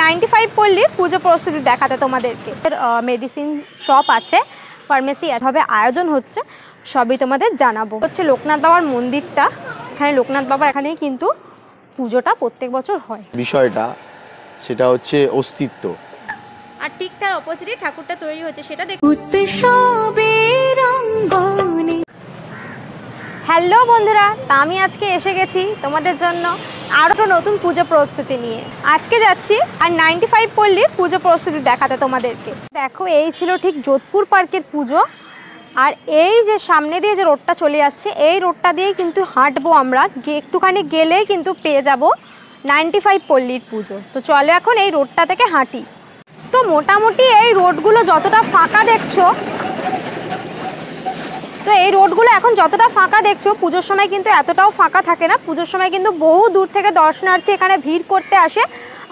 95 पल्ली पुजो प्रस्तुति देखाते तुम्हारे मेडिसिन शॉप आछे फार्मेसी एभाबे आयोजन होच्छे सबई तुम्हादेर जानाबो। होच्छे लोकनाथ बाबार मंदिरटा एखाने लोकनाथ बाबा एखानेई किन्तु पुजोटा प्रत्येक बछर हय। विषयटा सेटा होच्छे अस्तित्व और ठीक तार अपोजिटे ठाकुरटा तैरी होच्छे सेटा देखो। उत्सवेर रंगने हेलो बंधुरा आमी आजके एसे गेছি তোমাদের জন্য আরো নতুন পূজা প্রস্তুতি নিয়ে। আজকে যাচ্ছি আর 95 পল্লীর পূজা প্রস্তুতি দেখাতে তোমাদেরকে। দেখো এই ছিল ঠিক যোধপুর পার্কের পূজো আর এই যে সামনে দিয়ে যে রোডটা চলে যাচ্ছে এই রোডটা দিয়ে কিন্তু হাঁটবো আমরা, একটুখানি গেলেই কিন্তু পেয়ে যাব 95 পল্লীর পূজো। তো চলো এখন এই রোডটা থেকে হাঁটি। তো মোটামুটি এই রোডগুলো যতটা ফাঁকা দেখছো तो ये रोडगुलो एखन जतटा फाँका देखो पुजोर समय किन्तु एतटाओ फाँका थाके ना। पुजोर समय किन्तु बहु दूर थेके दर्शनार्थी एखाने भीड़ करते आसे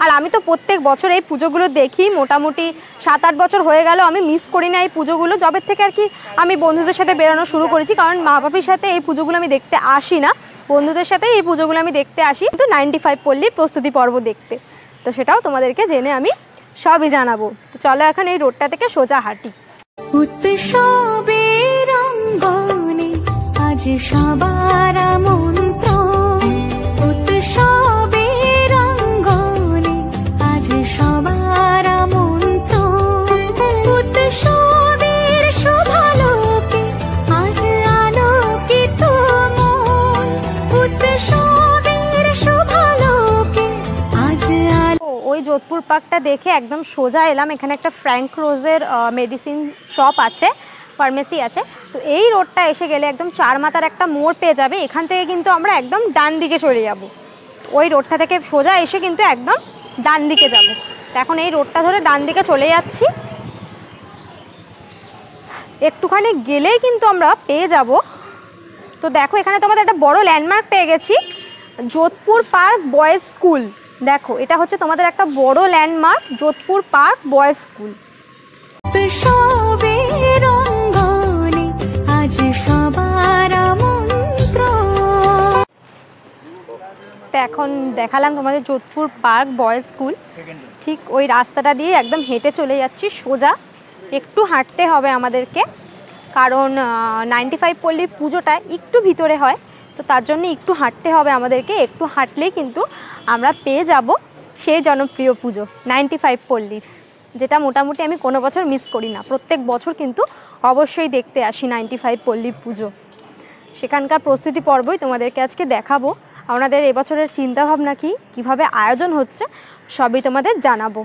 और आमी तो प्रत्येक बछर ये पुजोगुलो देखी मोटामुटी 7-8 बछर हो गेलो आमी मिस करी ना ये पुजोगुलो। जबेर थेके आर कि आमी बंधुदेर साथे बेरानो शुरू करेछि कारण मा बापिर साथे ये पुजोगुलो आमी देखते आसि ना, बंधुदेर साथे ये पुजोगुलो आमी देखते आसि किन्तु 95 पल्लीर प्रस्तुति पर्व देखते। तो सेटाओ तोमादेरके जेने आमी सबई जानाबो। तो चलो एखन ये रोडटा थेके सोजा हाटी। जोधपुर पार्कटा देखे एकदम सोजा एलाम एखाने एकटा फ्रैंक रोजेर मेडिसिन शॉप आछे फार्मेसी आछे। तो यही रोडटा एसे गेले एकदम चार माथार एक मोड़ पे जाबे, एखान थेके किन्तु आमरा एकदम डान दिके चले जाबो। ओई रोडटा थेके सोजा एसे किन्तु एकदम डान दिके जाबो। तो एखन एई रोडटा धरे डान दिके चले जाच्छी, एकटुखानि गेलेई किन्तु आमरा पेये जाबो। तो देखो एखाने तोमादेर एकटा बड़ो लैंडमार्क पेये गेछि जोधपुर पार्क बॉयज स्कूल। देखो एटा होच्छे तोमादेर एकटा बड़ो landmark Jodhpur park boys school. এখন দেখালাম তোমাদের जोधपुर पार्क बॉयज स्कूल ठीक ওই রাস্তাটা দিয়ে एकदम হেঁটে চলে যাচ্ছি সোজা। একটু হাঁটতে হবে আমাদেরকে কারণ 95 পল্লীর পুজোটা একটু ভিতরে হয় তো তার জন্য একটু হাঁটতে হবে আমাদেরকে। একটু হাঁটলেই কিন্তু আমরা পেয়ে যাব সেই জনপ্রিয় পুজো 95 পল্লীর যেটা মোটামুটি আমি কোনো বছর মিস করি না। প্রত্যেক বছর কিন্তু অবশ্যই দেখতে আসি 95 পল্লীর পুজো। সেখানকার প্রস্তুতি পর্বই তোমাদেরকে আজকে দেখাবো। আমাদের এবছরের চিন্তা ভাবনা কি কিভাবে আয়োজন হচ্ছে সবই তোমাদের জানাবো।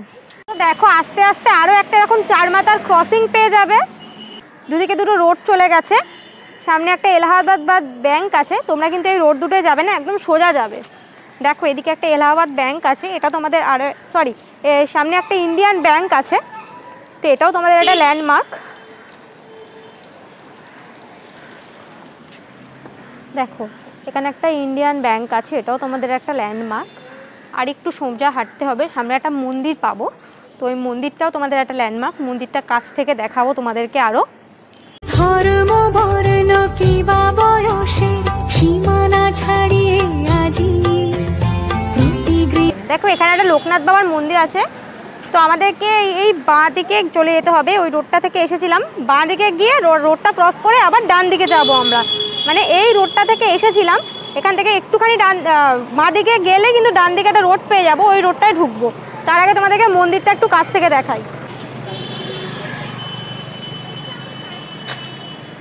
তো দেখো আস্তে আস্তে আরো একটা এরকম চার মাথার ক্রসিং পেয়ে যাবে। দুদিকে দুটো রোড চলে গেছে, সামনে একটা এলাহাবাদ ব্যাংক আছে। তোমরা কিন্তু এই রোড দুটোই যাবে না, একদম সোজা যাবে। দেখো এদিকে একটা এলাহাবাদ ব্যাংক আছে, এটা তোমাদের আর সরি সামনে একটা ইন্ডিয়ান ব্যাংক আছে। তো এটাও তোমাদের একটা ল্যান্ডমার্ক। দেখো এখানে একটা ইন্ডিয়ান ব্যাংক আছে, এটাও তোমাদের একটা ল্যান্ডমার্ক। আর একটু সোজা হাঁটতে হবে, সামনে একটা মন্দির পাবো। তো ওই মন্দিরটাও তোমাদের একটা ল্যান্ডমার্ক, মন্দিরটা কাছ থেকে দেখাবো তোমাদেরকে আরো। ধর্ম বর্ণ কিবা বয়সের সীমানা ছাড়িয়ে আজি। দেখো এখানে একটা লোকনাথ বাবার মন্দির আছে। তো আমাদেরকে এই বাঁ দিকে চলে যেতে হবে, ওই রোডটা থেকে এসেছিলাম বাঁ দিকে গিয়ে রোডটা ক্রস করে আবার ডান দিকে যাবো আমরা। মানে এই রোডটা থেকে এসেছিলাম, এখান থেকে একটুখানি ডান মা দিকে গেলে কিন্তু ডান দিকে একটা রোড পেয়ে যাবো, ওই রোডটায় ঢুকবো। তার আগে তোমাদেরকে মন্দিরটা একটু কাছ থেকে দেখাই।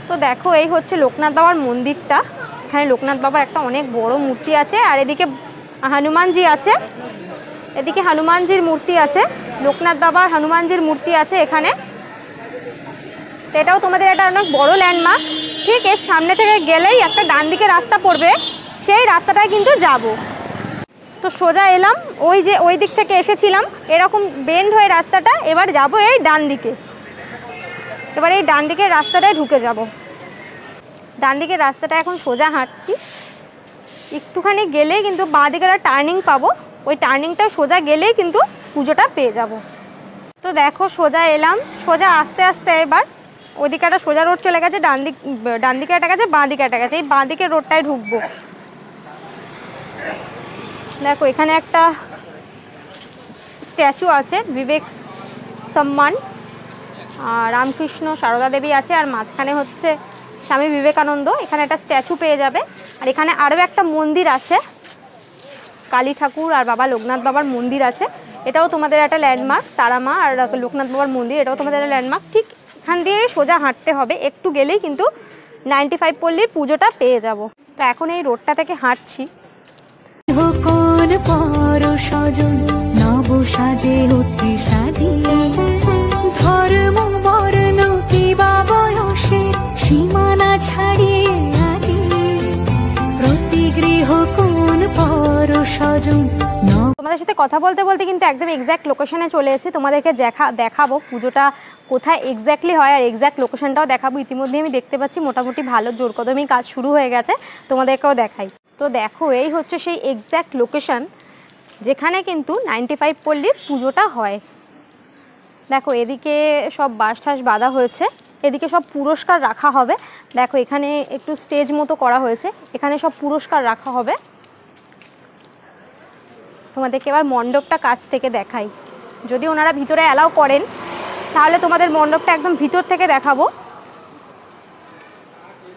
তো দেখো এই হচ্ছে লোকনাথ বাবার মন্দিরটা, এখানে লোকনাথ বাবার একটা অনেক বড় মূর্তি আছে। আর এদিকে হনুমানজি আছে, এদিকে হনুমানজির মূর্তি আছে, লোকনাথ বাবার হনুমানজির মূর্তি আছে এখানে। তো এটাও তোমাদের একটা অনেক বড় ল্যান্ডমার্ক। ঠিক এর সামনে থেকে গেলেই একটা ডান দিকে রাস্তা পড়বে, সেই রাস্তাটায় কিন্তু যাব। তো সোজা এলাম, ওই যে ওই দিক থেকে এসেছিলাম এরকম বেন্ড হয়ে রাস্তাটা, এবার যাব এই ডান দিকে। এবার এই ডান দিকের রাস্তাটায় ঢুকে যাব। ডান দিকের রাস্তাটা এখন সোজা হাঁটছি, একটুখানি গেলেই কিন্তু বাঁ দিকে একটা টার্নিং পাবো, ওই টার্নিংটা সোজা গেলেই কিন্তু পুজোটা পেয়ে যাব। তো দেখো সোজা এলাম, সোজা আস্তে আস্তে এবার ওদিকে একটা সোজা রোড চলে গেছে, ডান দিকে একটা গেছে, বাঁ দিকে একটা গেছে। এই বাঁ দিকে রোডটায় ঢুকবো। দেখো এখানে একটা स्टैचू आछे विवेक सम्मान रामकृष्ण शारदा देवी आछे आर माझखाने होच्छे स्वामी विवेकानंद एखाने एक स्टैचू पेये जाबे आर एखाने आरो एक मंदिर आछे काली ठाकुर और बाबा लोकनाथ बाबार मंदिर आछे एटाओ तोमादेर एक लैंडमार्क तारामा और लोकनाथ बाबार मंदिर एटाओ तोमादेर लैंडमार्क ठीक एखान दिये सोजा हाँटते होबे एकटू गेलेई किन्तु 95 पल्लीर पुजोटा पेये जाबो। तो एखोन एई रोडटा थेके हाँटछि तुम्हारे साथे कथा बोलते बोलते किन्तु एकदम एक्जैक्ट लोकेशने चले एसेछि। तुम्हादेरके देखाबो पुजोटा कोथाय एक्जैक्टली हय आर एक्जैक्ट लोकेशनटाओ देखाबो। इतिमध्ये आमि देखते पाच्छि मोटामुटी भालो जोरकदमई काज शुरू हये गेछे, तुम्हादेरकेओ देखाई। तो देखो यही होच्छे सेई एक्जैक्ट लोकेशन जेखाने किन्तु 95 पल्लीर पुजोटा हय। देखो एदिके सब बास टास बाँधा हयेछे, एदिके सब पुरस्कार राखा हबे। देखो एखाने एकटु स्टेज मतो करा हयेछे, एखाने सब पुरस्कार राखा हबे। तोमादेरके एबार मंडपटा काछ थेके देखाई, यदि ओनारा भितरे अलाउ करेन ताहले तोमादेर मंडपटा एकदम भितर थेके देखाबो।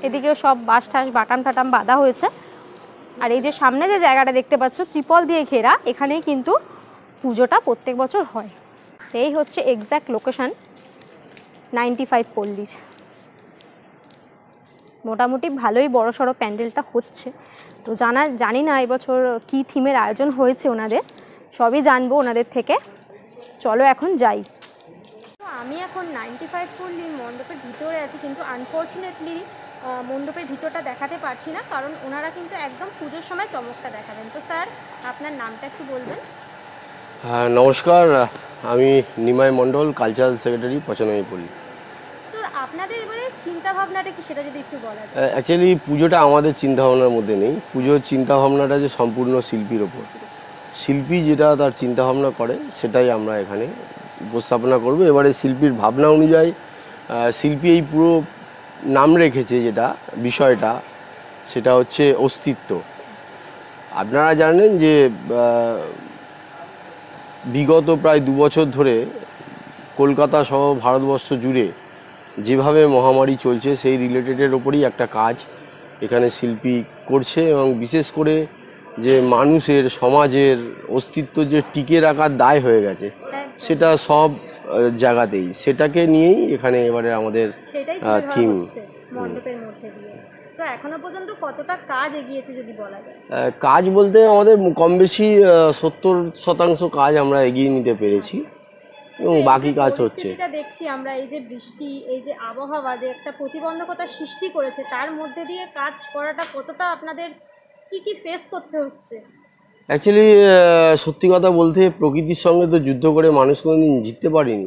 एदिके सब बास टास बाटाम टाटाम बाँधा हयेछे और ये सामने जो जैगाटा देखते पाच्छ त्रिपल दिए घेरा, एखानेई किन्तु पुजोटा प्रत्येक बचर हय। एई होच्छे एक्जैक्ट लोकेशन 95 पल्लीर। मोटामुटी भालोई बड़सड़ो पैंडेलटा होच्छे। तो जाना जानि ना एई बछर कि थीमेर आयोजन हयेछे ओनादेर, सबई जानबो ओनादेर थेके। चलो एखन जाई। तो आमी एखन 95 पल्लीर मंडपेर भितरे आछि, किन्तु आनफर्चुनेटलि मंडपर भीतर देखाते पारछी ना कारण ओनारा किन्तु एकदम पूजोर समय चमकटा देखाबेन। तो सर आपनार नामटा एकटु बोलबेन? हाँ नमस्कार, आमी निमाई मंडल कल्चरल सेक्रेटरी पचनपल्ली पल्ली। तो आपनादेर एबारे चिंता भावनाटा कि सेटा जोदि एकटु बला যায়। एक्चुअली पूजोटा आमादेर चिंता भावनार मध्ये नेই, पूजोर चिंता भावनाटा जे सम्पूर्ण शिल्पीर ओपर, शिल्पी जेटा तार चिंता भावना करे सेटाई आमरा एखाने उपस्थापना करब। एबारे शिल्पीर भावना अनुयायी शिल्पी एई पुरो नाम रेखेছে যেটা বিষয়টা সেটা হচ্ছে অস্তিত্ব। আপনারা জানেন যে বিগত প্রায় ২ বছর ধরে কলকাতা সহ ভারতবর্ষ জুড়ে যেভাবে মহামারী চলছে সেই রিলেটেডের উপরই একটা কাজ এখানে শিল্পী করছে এবং বিশেষ করে যে মানুষের সমাজের অস্তিত্ব যে টিকে রাখার দায় হয়ে গেছে সেটা সব জায়গাতেই, সেটাকে নিয়েই এখানে এবারে আমাদের থিম মণ্ডপের মধ্যে দিয়ে। তো এখনো পর্যন্ত কতটা কাজ এগিয়েছে যদি বলা যায়? কাজ বলতে আমাদের কম বেশি 70% কাজ আমরা এগিয়ে নিতে পেরেছি এবং বাকি কাজ হচ্ছে। এটা দেখছি আমরা এই যে বৃষ্টি, এই যে আবহাওয়া যে একটা প্রতিবন্ধকতা সৃষ্টি করেছে তার মধ্যে দিয়ে কাজ করাটা কতটা আপনাদের কি কি ফেস করতে হচ্ছে? অ্যাকচুয়ালি সত্যি কথা বলতে প্রকৃতির সঙ্গে তো যুদ্ধ করে মানুষ কোনোদিন জিততে পারেনি,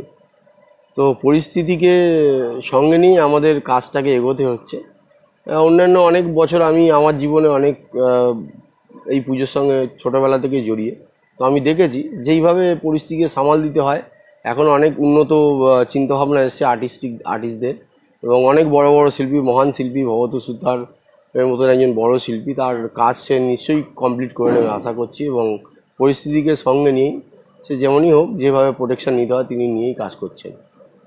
তো পরিস্থিতিকে সঙ্গে নিয়ে আমাদের কাজটাকে এগোতে হচ্ছে। অন্যান্য অনেক বছর আমি আমার জীবনে অনেক এই পুজোর সঙ্গে ছোটোবেলা থেকে জড়িয়ে, তো আমি দেখেছি যেইভাবে পরিস্থিতিকে সামাল দিতে হয়। এখন অনেক উন্নত চিন্তাভাবনা এসছে আর্টিস্টদের এবং অনেক বড় বড় শিল্পী, মহান শিল্পী ভবতু সুতার এর মতন একজন বড় শিল্পী, তার কাজ সে নিশ্চয়ই কমপ্লিট করে নেবে আশা করছি এবং পরিস্থিতিকে সঙ্গে নিয়েই সে যেমনই হোক যেভাবে প্রোটেকশন নিতে হয় তিনি নিয়েই কাজ করছেন।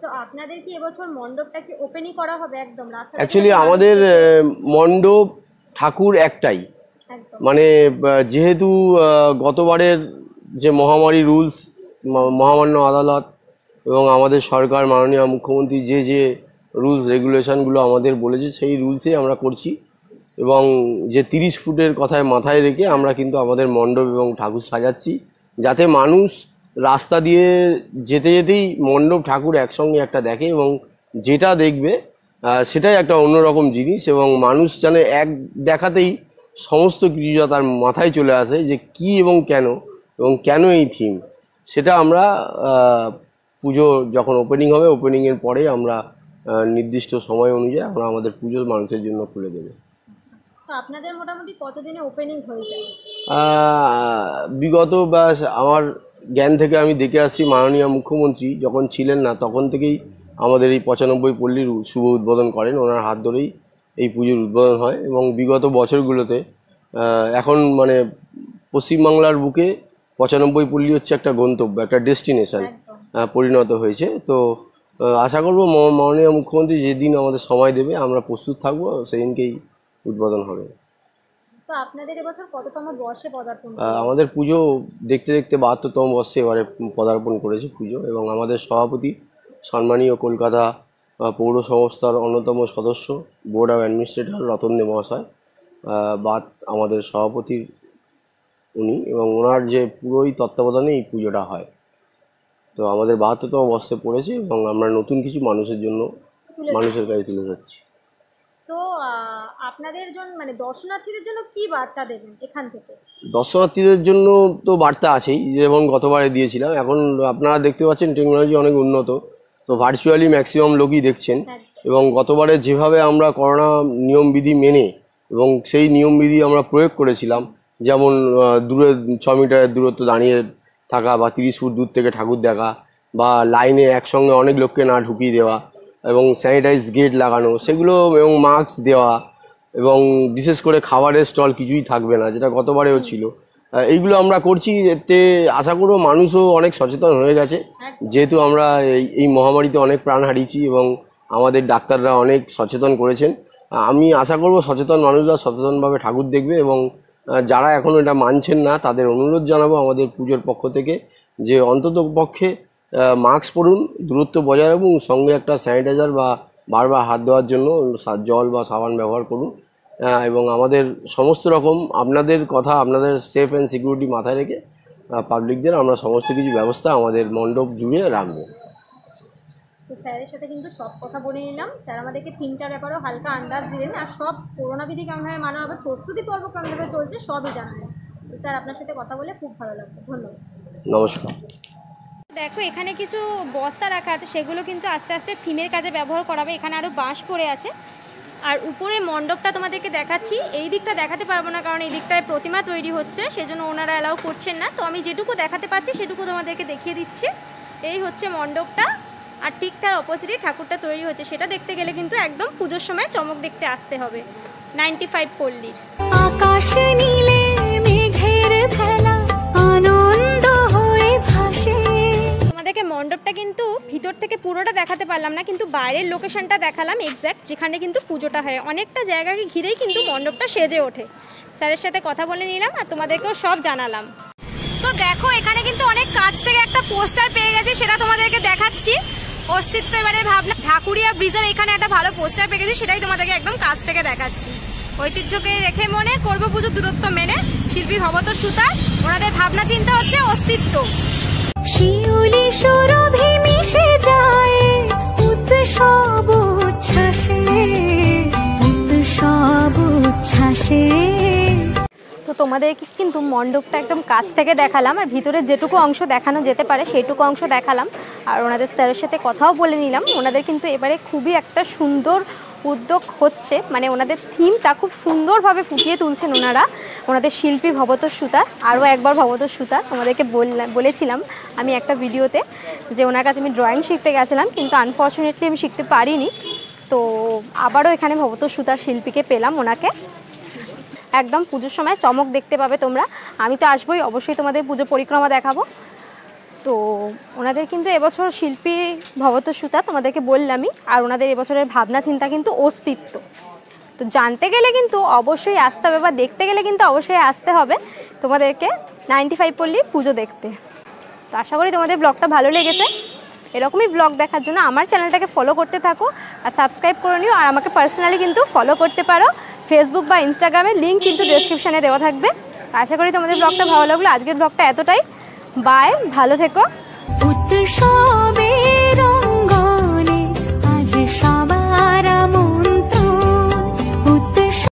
তো আপনাদের কি এবছর মণ্ডপটা কি ওপেনই করা হবে একদম রাস্তা? অ্যাকচুয়ালি আমাদের মণ্ডপ ঠাকুর একটাই, মানে যেহেতু গতবারের যে মহামারী রুলস মহামান্য আদালত এবং আমাদের সরকার মাননীয় মুখ্যমন্ত্রী যে যে রুলস রেগুলেশনগুলো আমাদের বলেছে সেই রুলসে আমরা করছি এবং যে 30 ফুটের কথায় মাথায় রেখে আমরা কিন্তু আমাদের মণ্ডপ এবং ঠাকুর সাজাচ্ছি যাতে মানুষ রাস্তা দিয়ে যেতে যেতেই মণ্ডপ ঠাকুর একসঙ্গে একটা দেখে এবং যেটা দেখবে সেটাই একটা অন্যরকম জিনিস এবং মানুষ যেন এক দেখাতেই সমস্ত কিছু তার মাথায় চলে আসে যে কি এবং কেন এই থিম, সেটা আমরা পুজো যখন ওপেনিং হবে ওপেনিংয়ের পরে আমরা নির্দিষ্ট সময় অনুযায়ী আমরা আমাদের পুজো মানুষের জন্য খুলে দেবো। আপনাদের মোটামুটি কতদিনে ওপেনিং হয়ে যায়? বিগত বাস আমার জ্ঞান থেকে আমি দেখে আসছি মাননীয় মুখ্যমন্ত্রী যখন ছিলেন না তখন থেকেই আমাদের এই 95 পল্লীর শুভ উদ্বোধন করেন, ওনার হাত ধরেই এই পুজোর উদ্বোধন হয় এবং বিগত বছরগুলোতে এখন মানে পশ্চিমবাংলার বুকে पचानब्बे पल्ली हच्छे एक गंतव्य एक डेस्टिनेशन परिणत होयेछे। तो आशा करब माननीय मुख्यमंत्री जेदिन आमादेर समय देबे आमरा प्रस्तुत थाकबो सेदिनकेई उद्बोधन होबे। तो आपनादेर এবছর কততম বর্ষে পদার্পণ? আমাদের পূজো দেখতে দেখতে ৭২তম বর্ষে এবারে পদার্পণ করেছে পূজো, এবং আমাদের সভাপতি সম্মানীয় কলকাতা পৌর সংস্থার অন্যতম সদস্য board of administrator Ratan Dey মহাশয় বাদ আমাদের সভাপতির উনি এবং ওনার যে পুরোই তত্ত্বাবধানে এই পুজোটা হয়। তো আমাদের ৭২তম বর্ষে পড়েছে এবং আমরা নতুন কিছু মানুষের জন্য মানুষের কাছে তুলে যাচ্ছি। तो আপনাদের জন্য মানে দর্শনার্থীদের জন্য কি বার্তা দেবেন এখান থেকে? দর্শনার্থীদের জন্য তো বার্তা আছেই, যেমন গতবারে দিয়েছিলাম। এখন আপনারা দেখতে পাচ্ছেন টেকনোলজি অনেক উন্নত, তো ভার্চুয়ালি ম্যাক্সিমাম লোকই দেখছেন। এবং গতবারে যেভাবে আমরা করোনা নিয়মবিধি মেনে এবং সেই নিয়মবিধি আমরা প্রয়োগ করেছিলাম, যেমন দূরে ৬ মিটারের দূরত্ব দাঁড়িয়ে থাকা বা ৩০ ফুট দূর থেকে ঠাকুর দেখা বা লাইনে একসঙ্গে অনেক লোককে না ঢুকিয়ে দেওয়া এবং স্যানিটাইজ গেট লাগানো সেগুলো এবং মাস্ক দেওয়া এবং বিশেষ করে খাবারের স্টল কিছুই থাকবে না, যেটা গতবারেও ছিল। এইগুলো আমরা করছি, এতে আশা করব মানুষও অনেক সচেতন হয়ে গেছে। যেহেতু আমরা এই মহামারীতে অনেক প্রাণ হারিয়েছি এবং আমাদের ডাক্তাররা অনেক সচেতন করেছেন, আমি আশা করব সচেতন মানুষরা সচেতনভাবে ঠাকুর দেখবে। এবং যারা এখনও এটা মানছেন না তাদের অনুরোধ জানাবো আমাদের পুজোর পক্ষ থেকে যে অন্তত পক্ষে মাস্ক পরুন, দূরত্ব বজায় রাখুন, সঙ্গে একটা স্যানিটাইজার বা বারবার হাত ধোয়ার জন্য জল বা সাবান ব্যবহার করুন। এবং আমাদের সমস্ত রকম আপনাদের কথা আপনাদের সেফ অ্যান্ড সিকিউরিটি মাথায় রেখে পাবলিকদের আমরা সমস্ত কিছু ব্যবস্থা আমাদের মণ্ডপ জুড়ে রাখব। তো স্যারের সাথে কিন্তু সব কথা বলে নিলাম, স্যার আমাদেরকে ৩টা ব্যাপারেও হালকা আন্দাজ দিলেন আর সব করোনা বিধি কেমনভাবে মানা হবে, প্রস্তুতি পর্ব কেমনভাবে চলছে সবই জানালেন। তো স্যার আপনার সাথে কথা বলে খুব ভালো লাগলো, ধন্যবাদ। নমস্কার। দেখো এখানে কিছু বস্তা রাখা আছে, সেগুলো কিন্তু আস্তে আস্তে থিমের কাজে ব্যবহার করা হবে। এখানে আরও বাঁশ পড়ে আছে আর উপরে মণ্ডপটা তোমাদেরকে দেখাচ্ছি। এই দিকটা দেখাতে পারবো না কারণ এই দিকটায় প্রতিমা তৈরি হচ্ছে, সেজন্য ওনারা অ্যালাউ করছেন না। তো আমি যেটুকু দেখাতে পারছি সেটুকু তোমাদেরকে দেখিয়ে দিচ্ছি। এই হচ্ছে মণ্ডপটা আর ঠিক তার অপোজিটে ঠাকুরটা তৈরি হচ্ছে, সেটা দেখতে গেলে কিন্তু একদম পুজোর সময় চমক দেখতে আসতে হবে ৯৫ পল্লীর। আকাশে নীলে মেঘের ভেলা আনন্দ হয়ে ভাসে। মণ্ডপটা কিন্তু ভিতর থেকে পুরোটা দেখাতে পারলাম না, কিন্তু বাইরের লোকেশনটা দেখালাম এক্স্যাক্ট যেখানে কিন্তু পুজোটা হয়। অনেকটা জায়গাকে ঘিরেই কিন্তু মণ্ডপটা সেজে ওঠে। স্যারের সাথে কথা বলে নিলাম আর তোমাদেরকেও সব জানালাম। তো দেখো এখানে কিন্তু অনেক কাছ থেকে একটা পোস্টার পেয়ে গেছে, সেটা তোমাদেরকে দেখাচ্ছি। অস্তিত্ব এবারে ভাবনা ঢাকুরিয়া ব্রিজের এখানে একটা ভালো পোস্টার পেয়ে গেছি, সেটাই তোমাদেরকে একদম কাছ থেকে দেখাচ্ছি। ঐতিহ্যকে রেখে মনে করবো পুজো দূরত্ব মেনে, শিল্পী ভবত সুতার ওনাদের ভাবনা চিন্তা হচ্ছে অস্তিত্ব। শিউলি সরভি মিশে যায় উৎসব উচ্ছ্বাসে, উৎসব উচ্ছ্বাসে। তো তোমাদেরকে কিন্তু মণ্ডপটা একদম কাছ থেকে দেখালাম আর ভিতরে যেটুকু অংশ দেখানো যেতে পারে সেইটুকু অংশ দেখালাম আর ওনাদের স্যারের সাথে কথাও বলে নিলাম। ওনাদের কিন্তু এবারে খুবই একটা সুন্দর উদ্যোগ হচ্ছে, মানে ওনাদের থিমটা খুব সুন্দরভাবে ফুটিয়ে তুলছেন ওনারা। ওনাদের শিল্পী ভবতোষ সুতার, আরও একবার ভবতোষ সুতার তোমাদেরকে বলেছিলাম আমি একটা ভিডিওতে যে ওনার কাছে আমি ড্রয়িং শিখতে গেছিলাম, কিন্তু আনফর্চুনেটলি আমি শিখতে পারিনি। তো আবারও এখানে ভবতোষ সুতার শিল্পীকে পেলাম, ওনাকে একদম পুজোর সময় চমক দেখতে পাবে তোমরা। আমি তো আসবোই, অবশ্যই তোমাদের পুজো পরিক্রমা দেখাবো। তো ওনাদের কিন্তু এবছর শিল্পী ভবতোষ সুতার তোমাদেরকে বললামই, আর ওনাদের এবছরের ভাবনা চিন্তা কিন্তু অস্তিত্ব। তো জানতে গেলে কিন্তু অবশ্যই আসতে হবে বা দেখতে গেলে কিন্তু অবশ্যই আসতে হবে তোমাদেরকে ৯৫ পল্লী পুজো দেখতে। তো আশা করি তোমাদের ব্লগটা ভালো লেগেছে। এরকমই ব্লগ দেখার জন্য আমার চ্যানেলটাকে ফলো করতে থাকো আর সাবস্ক্রাইব করে নিও। আর আমাকে পার্সোনালি কিন্তু ফলো করতে পারো ফেসবুক বা ইনস্টাগ্রামের লিঙ্ক কিন্তু ডেসক্রিপশানে দেওয়া থাকবে। আশা করি তোমাদের ব্লগটা ভালো লাগলো। আজকের ব্লগটা এতটাই, বাই, ভালো থেকো।